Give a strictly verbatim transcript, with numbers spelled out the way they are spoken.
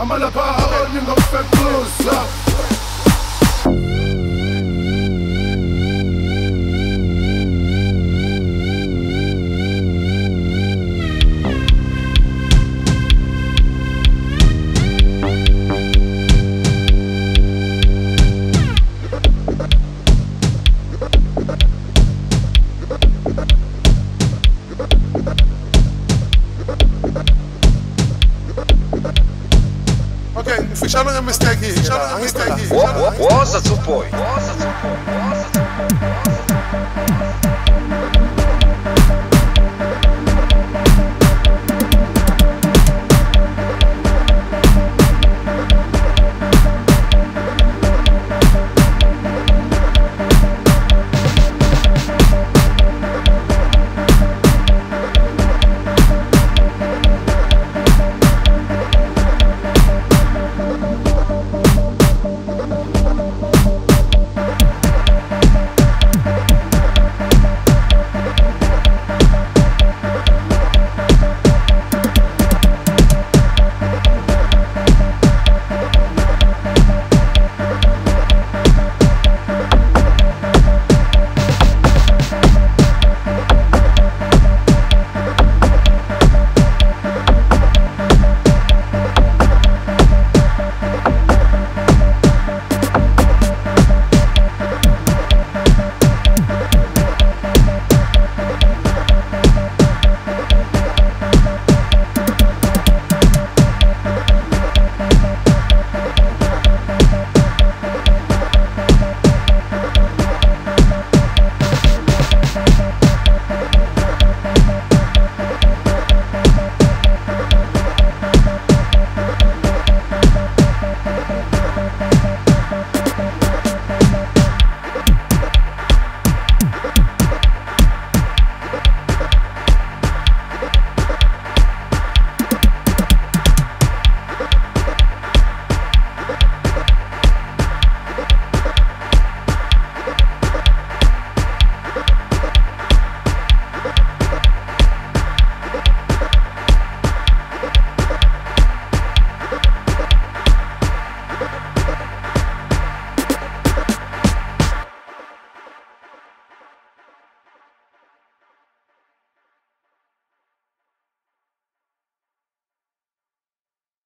I'm on the power, you know, fed close up. Shall I mistake here? Shall I mistake here? What was the two point?